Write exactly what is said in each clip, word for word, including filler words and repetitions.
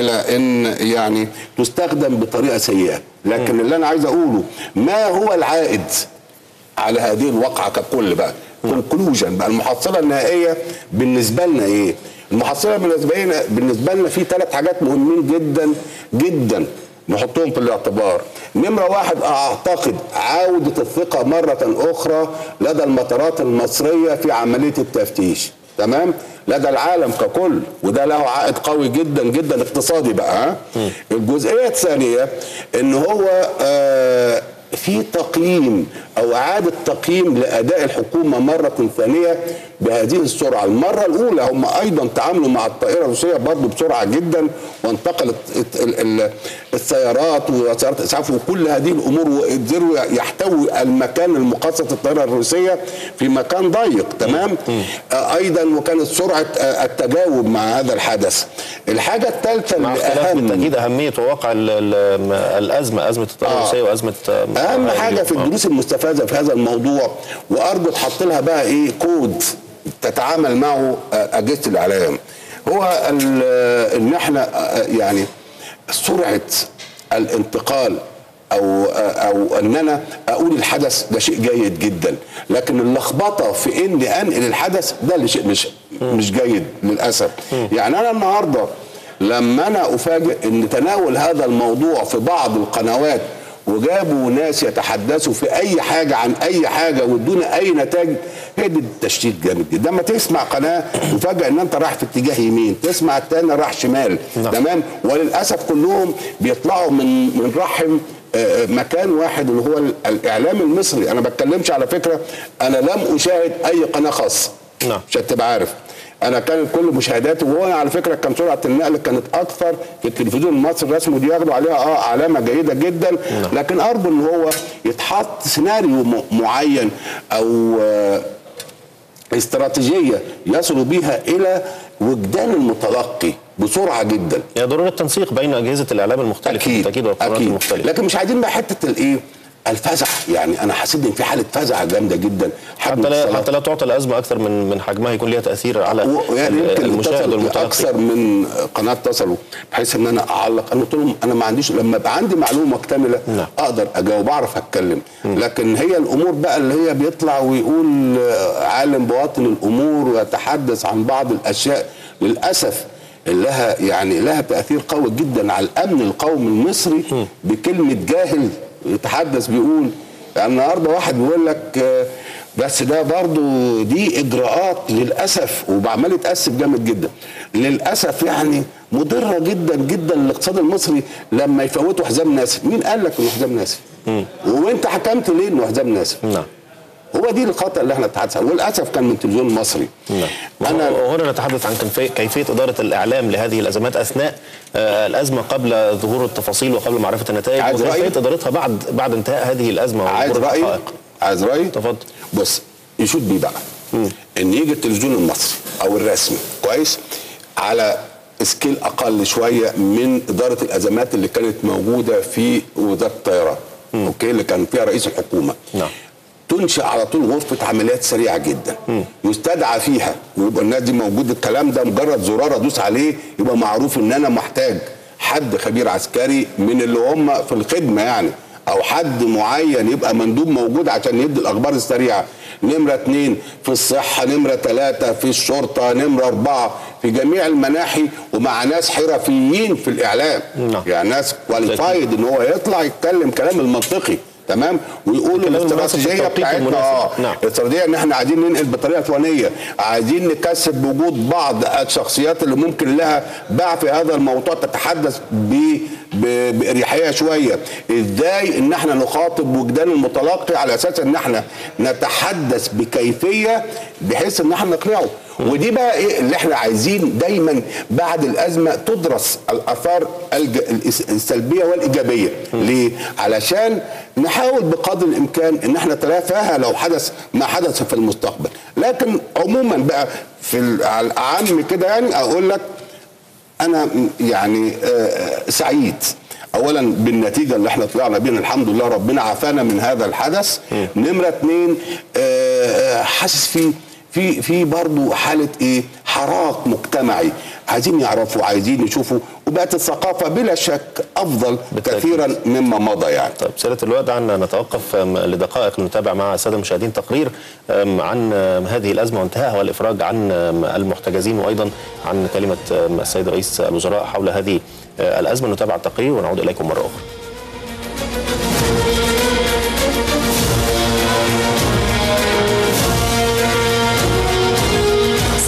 الى ان يعني تستخدم بطريقه سيئه. لكن م. اللي انا عايز اقوله، ما هو العائد على هذه الواقعه ككل بقى؟ كونكلوجن بقى، المحصله النهائيه بالنسبه لنا ايه؟ المحصله بالنسبه لنا بالنسبه لنا في ثلاث حاجات مهمين جدا جدا نحطهم في الاعتبار. نمره واحد، اعتقد عوده الثقه مره اخرى لدى المطارات المصريه في عمليه التفتيش، تمام؟ لدى العالم ككل، وده له عائد قوي جدا جدا اقتصادي بقى. م. الجزئيه الثانيه ان هو آه في تقييم او اعاده تقييم لاداء الحكومه مره ثانيه بهذه السرعه. المره الاولى هم ايضا تعاملوا مع الطائره الروسيه برضه بسرعه جدا، وانتقلت السيارات وسيارات الاسعاف وكل هذه الامور، وقدروا يحتوي المكان المخصص للطائره الروسيه في مكان ضيق، تمام؟ ايضا وكانت سرعه التجاوب مع هذا الحدث. الحاجه الثالثه اللي اهم بالتاكيد اهميه وواقع الازمه، ازمه الطائره الروسيه وازمه اهم حاجه في الدروس المستفاده في هذا الموضوع، وارجو تحط لها بقى ايه كود تتعامل معه اجهزه الاعلام، هو ان احنا يعني سرعه الانتقال او او ان انا اقول الحدث ده شيء جيد جدا، لكن اللخبطه في اني انقل الحدث ده اللي شيء مش مش جيد للاسف. يعني انا النهارده لما انا افاجئ ان تناول هذا الموضوع في بعض القنوات وجابوا ناس يتحدثوا في اي حاجه عن اي حاجه ودون اي نتائج، هي دي التشتيت جامد جدا. لما تسمع قناه وفجاه ان انت رايح في اتجاه يمين، تسمع الثاني رايح شمال، تمام؟ وللاسف كلهم بيطلعوا من من رحم مكان واحد اللي هو الاعلام المصري. انا ما بتكلمش على فكره، انا لم اشاهد اي قناه خاصه، عشان تبقى عارف. انا كان كل مشاهداتي، وهو على فكره كان سرعه النقل كانت اكثر في التلفزيون المصري الرسمي، ودي ياخدوا عليها اه علامه جيده جدا. لكن ارجو ان هو يتحط سيناريو معين او استراتيجيه يصل بها الى وجدان المتلقي بسرعه جدا. يا ضروره تنسيق بين اجهزه الاعلام المختلفه اكيد بالتاكيد والقنوات المختلفه. لكن مش عايزين بقى حته الايه؟ الفزع. يعني انا حسيت ان في حاله فزع جامده جدا، حتى لا حتى لا تعطي الازمه اكثر من من حجمها، يكون ليها تاثير على يعني المشاهد والمتلقي. اكثر من قناه اتصلوا بحيث ان انا اعلق، انا قلت لهم انا ما عنديش، لما يبقى عندي معلومه مكتمله لا. اقدر اجاوب، اعرف اتكلم. م. لكن هي الامور بقى اللي هي بيطلع ويقول عالم بواطن الامور ويتحدث عن بعض الاشياء للاسف لها يعني لها تاثير قوي جدا على الامن القومي المصري. م. بكلمه جاهل يتحدث بيقول النهارده يعني، واحد بيقول لك بس ده برضه دي اجراءات للاسف، وعمال يتاسف جامد جدا للاسف، يعني مضره جدا جدا للاقتصاد المصري لما يفوتوا حزام ناسف. مين قال لك انه حزام ناسف؟ وانت حكمت ليه انه حزام ناسف؟ نعم، هو دي الخطأ اللي احنا بنتحدث عنه، وللاسف كان من التلفزيون المصري. نعم. انا وهنا نتحدث عن كيفيه اداره الاعلام لهذه الازمات اثناء آه الازمه، قبل ظهور التفاصيل وقبل معرفه النتائج، وكيفيه ادارتها بعد بعد انتهاء هذه الازمه وظهور الحقائق. عايز رايي؟ اتفضل. بص، يشوت بيه بقى م. ان يجي التلفزيون المصري او الرسمي كويس على سكيل اقل شويه من اداره الازمات اللي كانت موجوده في وزاره الطيران، اوكي، اللي كان فيها رئيس الحكومه. نعم. تنشأ على طول غرفة عمليات سريعة جدا م. يستدعى فيها، ويبقى الناس دي موجود. الكلام ده مجرد زرار ادوس عليه يبقى معروف ان انا محتاج حد خبير عسكري من اللي هم في الخدمة يعني، او حد معين يبقى مندوب موجود عشان يدي الاخبار السريعة. نمرة اتنين في الصحة، نمرة تلاتة في الشرطة، نمرة اربعة في جميع المناحي، ومع ناس حرفيين في الاعلام. م. يعني ناس كواليفايد ان هو يطلع يتكلم كلام المنطقي، تمام، ويقولوا الاستراتيجيه بتاعتنا اه الاستراتيجيه ان احنا عايزين ننقل بطريقه فلانيه، عايزين نكسب بوجود بعض الشخصيات اللي ممكن لها باع في هذا الموضوع تتحدث ب باريحيه شويه، ازاي ان احنا نخاطب وجدان المتلقي على اساس ان احنا نتحدث بكيفيه بحيث ان احنا نقنعه. ودي بقى ايه اللي احنا عايزين دايما بعد الازمه تدرس الاثار السلبيه والايجابيه. ليه؟ علشان نحاول بقدر الامكان ان احنا نتلافاها لو حدث ما حدث في المستقبل. لكن عموما بقى في على الاعم كده يعني اقول لك انا يعني سعيد اولا بالنتيجه اللي احنا طلعنا بيها، الحمد لله ربنا عافانا من هذا الحدث. نمره اتنين، حاسس فيه في في برضه حاله ايه؟ حراك مجتمعي، عايزين يعرفوا، عايزين يشوفوا، وبقت الثقافة بلا شك أفضل بالتأكيد. كثيرا مما مضى يعني. طيب سيادة الواد عنا نتوقف لدقائق نتابع مع السادة المشاهدين تقرير عن هذه الأزمة وانتهاءها والإفراج عن المحتجزين وأيضا عن كلمة السيد رئيس الوزراء حول هذه الأزمة. نتابع التقرير ونعود إليكم مرة أخرى.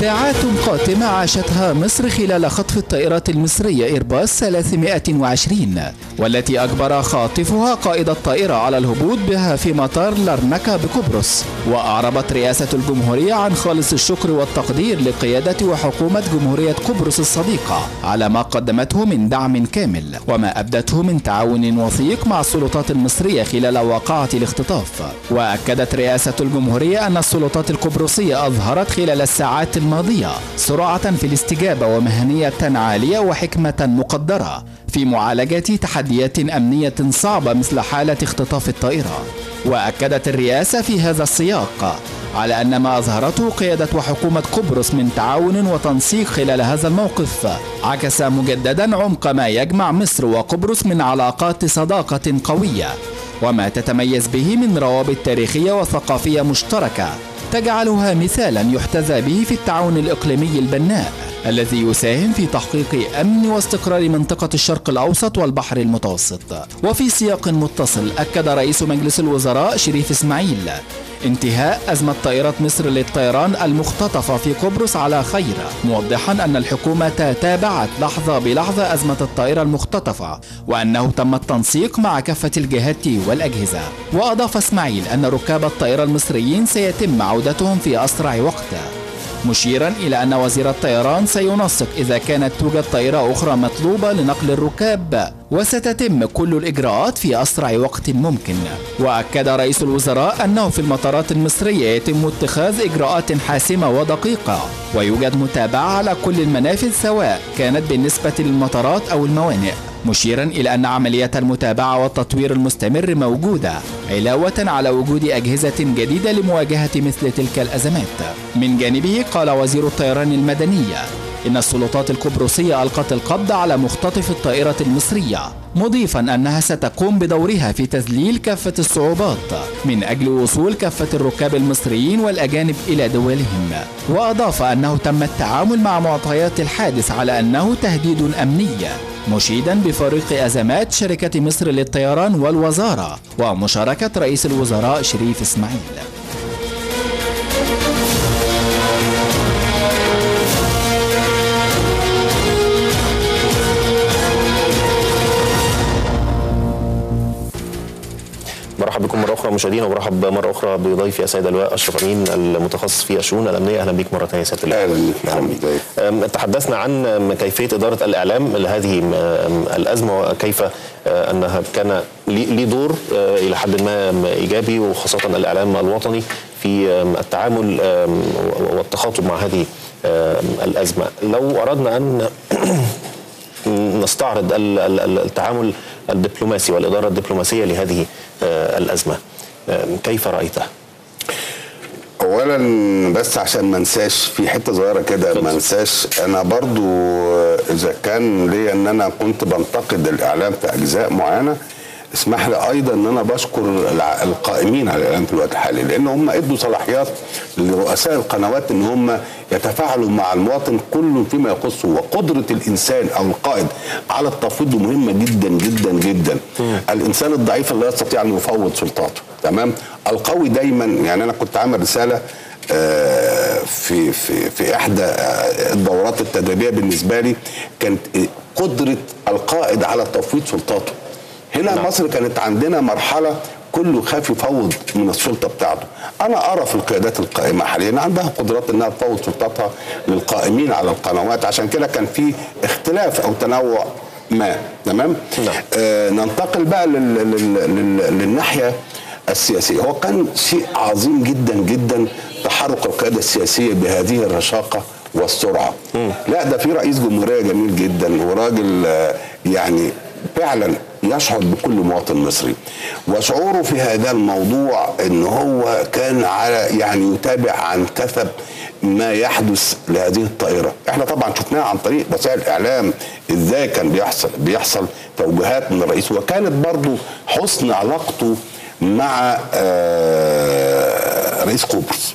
ساعات قاتمة عاشتها مصر خلال خطف الطائرات المصرية إيرباص ثلاثمائة وعشرين والتي أجبر خاطفها قائد الطائرة على الهبوط بها في مطار لارنكا بقبرص. وأعربت رئاسة الجمهورية عن خالص الشكر والتقدير لقيادة وحكومة جمهورية قبرص الصديقة على ما قدمته من دعم كامل وما أبدته من تعاون وثيق مع السلطات المصرية خلال واقعة الاختطاف. وأكدت رئاسة الجمهورية أن السلطات القبرصية أظهرت خلال الساعات الماضية سرعة في الاستجابة ومهنية عالية وحكمة مقدرة في معالجة تحديات أمنية صعبة مثل حالة اختطاف الطائرة. وأكدت الرئاسة في هذا السياق على أن ما أظهرته قيادة وحكومة قبرص من تعاون وتنسيق خلال هذا الموقف عكس مجددا عمق ما يجمع مصر وقبرص من علاقات صداقة قوية وما تتميز به من روابط تاريخية وثقافية مشتركة تجعلها مثالا يحتذى به في التعاون الإقليمي البناء الذي يساهم في تحقيق أمن واستقرار منطقة الشرق الأوسط والبحر المتوسط. وفي سياق متصل أكد رئيس مجلس الوزراء شريف إسماعيل انتهاء أزمة طائرات مصر للطيران المختطفة في قبرص على خير، موضحا أن الحكومة تابعت لحظة بلحظة أزمة الطائرة المختطفة وأنه تم التنسيق مع كافة الجهات والأجهزة. وأضاف إسماعيل أن ركاب الطائرة المصريين سيتم عودتهم في أسرع وقت، مشيرا إلى أن وزير الطيران سينسق إذا كانت توجد طائرة أخرى مطلوبة لنقل الركاب وستتم كل الإجراءات في أسرع وقت ممكن. وأكد رئيس الوزراء أنه في المطارات المصرية يتم اتخاذ إجراءات حاسمة ودقيقة ويوجد متابعة على كل المنافذ سواء كانت بالنسبة للمطارات أو الموانئ، مشيرا إلى أن عمليات المتابعة والتطوير المستمر موجودة علاوة على وجود أجهزة جديدة لمواجهة مثل تلك الأزمات. من جانبه قال وزير الطيران المدني إن السلطات القبرصية ألقت القبض على مختطف الطائرة المصرية، مضيفا أنها ستقوم بدورها في تذليل كافة الصعوبات من أجل وصول كافة الركاب المصريين والأجانب إلى دولهم. وأضاف أنه تم التعامل مع معطيات الحادث على أنه تهديد أمني، مشيدا بفريق أزمات شركة مصر للطيران والوزارة ومشاركة رئيس الوزراء شريف إسماعيل. برحب بكم مرة أخرى مشاهدينا وبرحب مرة أخرى بضيفي السيد اللواء أشرف أمين المتخصص في الشؤون الأمنية. أهلا بيك مرة ثانية سيادة اللواء. تحدثنا عن كيفية إدارة الإعلام لهذه الأزمة وكيف أنها كان ليه دور إلى حد ما إيجابي وخاصة الإعلام الوطني في التعامل والتخاطب مع هذه الأزمة. لو أردنا أن نستعرض التعامل الدبلوماسي والإدارة الدبلوماسية لهذه الأزمة كيف رأيتها؟ أولا بس عشان ما انساش في حتة صغيرة كده، ما انساش أنا برضو إذا كان لي أن أنا كنت بنتقد الإعلام في أجزاء معينة، اسمح لي أيضا أن أنا بشكر القائمين على الإعلام في الوقت الحالي، لأن هم إدوا صلاحيات لرؤساء القنوات أن هم يتفاعلوا مع المواطن كله فيما يخصه، وقدرة الإنسان أو القائد على التفويض مهمة جدا جدا جدا. الإنسان الضعيف لا يستطيع أن يفوض سلطاته، تمام؟ القوي دايما، يعني أنا كنت عامل رسالة في في في إحدى الدورات التدريبية بالنسبة لي كانت قدرة القائد على تفويض سلطاته. هنا نعم. مصر كانت عندنا مرحلة كله خاف يفوض من السلطة بتاعته. أنا أرى في القيادات القائمة حاليا عندها قدرات أنها تفوض سلطتها للقائمين على القنوات، عشان كده كان في اختلاف أو تنوع ما، تمام؟ نعم. آه ننتقل بقى لل لل لل للناحية السياسية. هو كان شيء عظيم جدا جدا تحرك القيادة السياسية بهذه الرشاقة والسرعة. م. لا ده في رئيس جمهورية جميل جدا وراجل آه يعني فعلا يشعر بكل مواطن مصري، وشعوره في هذا الموضوع ان هو كان على يعني يتابع عن كثب ما يحدث لهذه الطائرة. احنا طبعا شفناها عن طريق وسائل الإعلام ازاي كان بيحصل بيحصل توجيهات من الرئيس، وكانت برضو حسن علاقته مع رئيس قبرص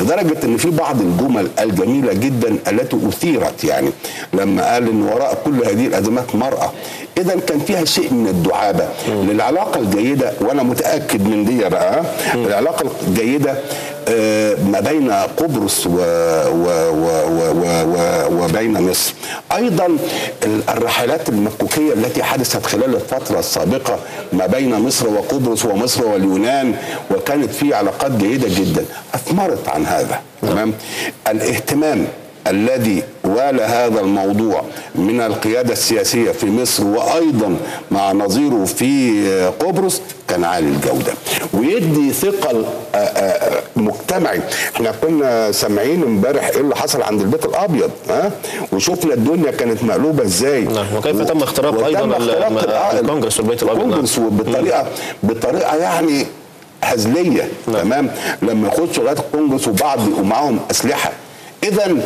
لدرجة ان في بعض الجمل الجميلة جدا التي اثيرت، يعني لما قال ان وراء كل هذه الازمات مرأة، اذا كان فيها شيء من الدعابة للعلاقة الجيدة. وانا متأكد من دي بقى العلاقة الجيدة ما بين قبرص وبين مصر. ايضا الرحلات المكوكيه التي حدثت خلال الفتره السابقه ما بين مصر وقبرص ومصر واليونان، وكانت في علاقات جيده جدا، اثمرت عن هذا. تمام. الاهتمام الذي والى هذا الموضوع من القياده السياسيه في مصر وايضا مع نظيره في قبرص كان عالي الجوده، ويدي ثقه مجتمعي. احنا كنا سامعين امبارح ايه اللي حصل عند البيت الابيض، ها، وشفنا الدنيا كانت مقلوبه ازاي، وكيف تم اختراق ايضا الكونجرس والبيت الابيض، الكونجرس بطريقه بطريقه يعني هزليه. تمام. لما يخشوا لغايه الكونجرس وبعض ومعاهم اسلحه. إذا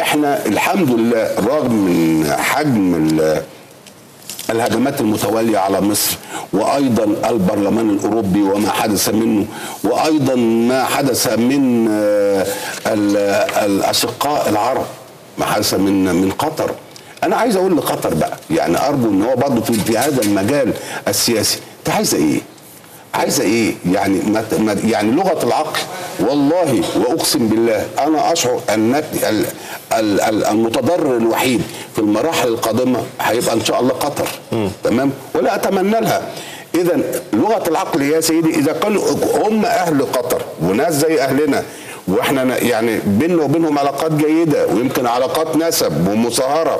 إحنا الحمد لله رغم من حجم الهجمات المتوالية على مصر وأيضا البرلمان الأوروبي وما حدث منه، وأيضا ما حدث من الأشقاء العرب، ما حدث من من قطر. أنا عايز أقول لقطر بقى، يعني أرجو إن هو برضه في هذا المجال السياسي، أنت عايزة إيه؟ عايزه ايه؟ يعني ما يعني لغه العقل، والله واقسم بالله انا اشعر ان المتضرر الوحيد في المراحل القادمه هيبقى ان شاء الله قطر. تمام؟ ولا اتمنى لها. اذا لغه العقل يا سيدي، اذا كانوا هم اهل قطر وناس زي اهلنا واحنا يعني بيننا وبينهم علاقات جيده ويمكن علاقات نسب ومصاهره،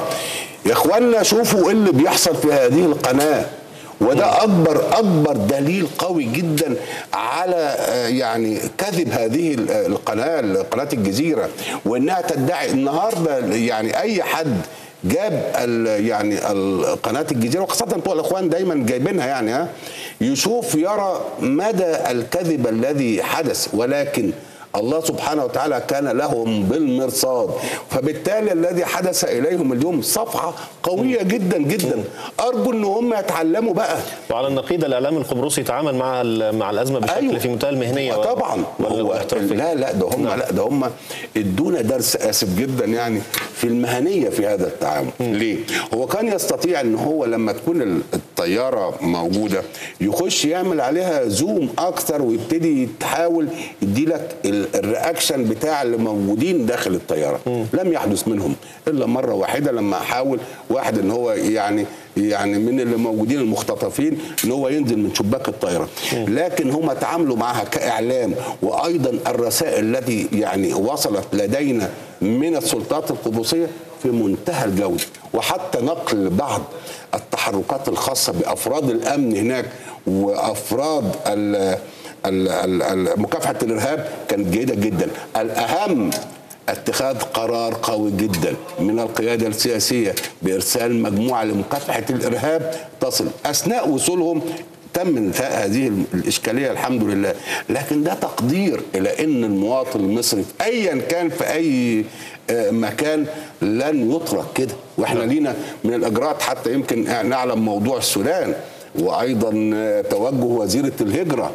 يا اخوانا شوفوا ايه اللي بيحصل في هذه القناه. وده اكبر اكبر دليل قوي جدا على يعني كذب هذه القناه قناه الجزيره، وانها تدعي النهارده يعني اي حد جاب ال يعني قناه الجزيره، وخاصه بتوع الاخوان دايما جايبينها، يعني ها يشوف يرى مدى الكذب الذي حدث. ولكن الله سبحانه وتعالى كان لهم بالمرصاد، فبالتالي الذي حدث اليهم اليوم صفحه قويه جدا جدا. ارجو ان هم يتعلموا بقى. وعلى النقيض الاعلام القبرصي يتعامل مع مع الازمه بشكل أيوه. في منتهى المهنيه طبعا. هو لا لا ده هم لا ده هم ادونا درس اسف جدا يعني في المهنيه في هذا التعامل. م. ليه؟ هو كان يستطيع ان هو لما تكون الطياره موجوده يخش يعمل عليها زوم اكثر ويبتدي يتحاول يدي لك الرياكشن بتاع اللي موجودين داخل الطياره. م. لم يحدث منهم الا مره واحده لما حاول واحد ان هو يعني يعني من اللي موجودين المختطفين ان هو ينزل من شباك الطياره، لكن هم تعاملوا معها كاعلام. وايضا الرسائل التي يعني وصلت لدينا من السلطات القبرصيه في منتهى الجوده، وحتى نقل بعض التحركات الخاصه بافراد الامن هناك وافراد ال مكافحة الإرهاب كانت جيدة جدا. الأهم اتخاذ قرار قوي جدا من القيادة السياسية بإرسال مجموعة لمكافحة الإرهاب تصل. أثناء وصولهم تم انتهاء هذه الإشكالية الحمد لله، لكن ده تقدير إلى أن المواطن المصري أيا كان في أي مكان لن يترك كده. وإحنا لينا من الإجراءات حتى يمكن نعلم موضوع السودان، وايضا توجه وزيره الهجره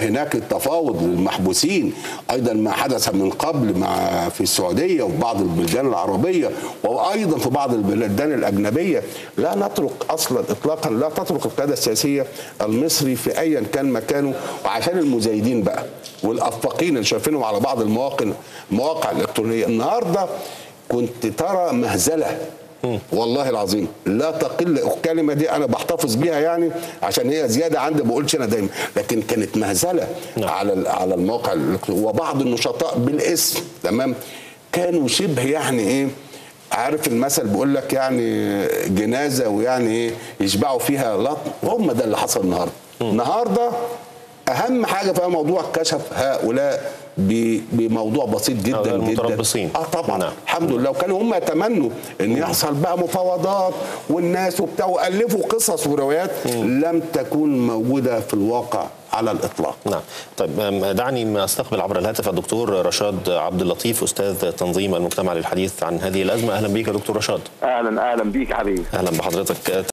هناك التفاوض للمحبوسين، ايضا ما حدث من قبل مع في السعوديه وفي بعض البلدان العربيه وايضا في بعض البلدان الاجنبيه. لا نترك اصلا اطلاقا، لا تترك القياده السياسيه المصري في ايا كان مكانه. وعشان المزايدين بقى والافاقين اللي شايفينهم على بعض المواقع المواقع الالكترونيه النهارده، كنت ترى مهزله والله العظيم لا تقل. الكلمه دي انا بحتفظ بيها يعني عشان هي زياده عندي، ما بقولش انا دايما، لكن كانت مهزله على على المواقع. وبعض النشطاء بالاسم تمام كانوا شبه يعني ايه، عارف المثل بيقول لك يعني جنازه ويعني ايه يشبعوا فيها لطم. هم ده اللي حصل النهارده. النهارده اهم حاجه في موضوع كشف هؤلاء بموضوع بسيط جدا جدا المتربصين. اه طبعا. نعم. الحمد لله. وكانوا هم يتمنوا ان يحصل بقى مفاوضات والناس وبتاع، والفوا قصص وروايات لم تكن موجوده في الواقع على الإطلاق. نعم. طيب دعني أستقبل عبر الهاتف الدكتور رشاد عبد اللطيف، أستاذ تنظيم المجتمع للحديث عن هذه الأزمة. أهلا بك دكتور رشاد. أهلا أهلا بك حبيبي. أهلا بحضرتك.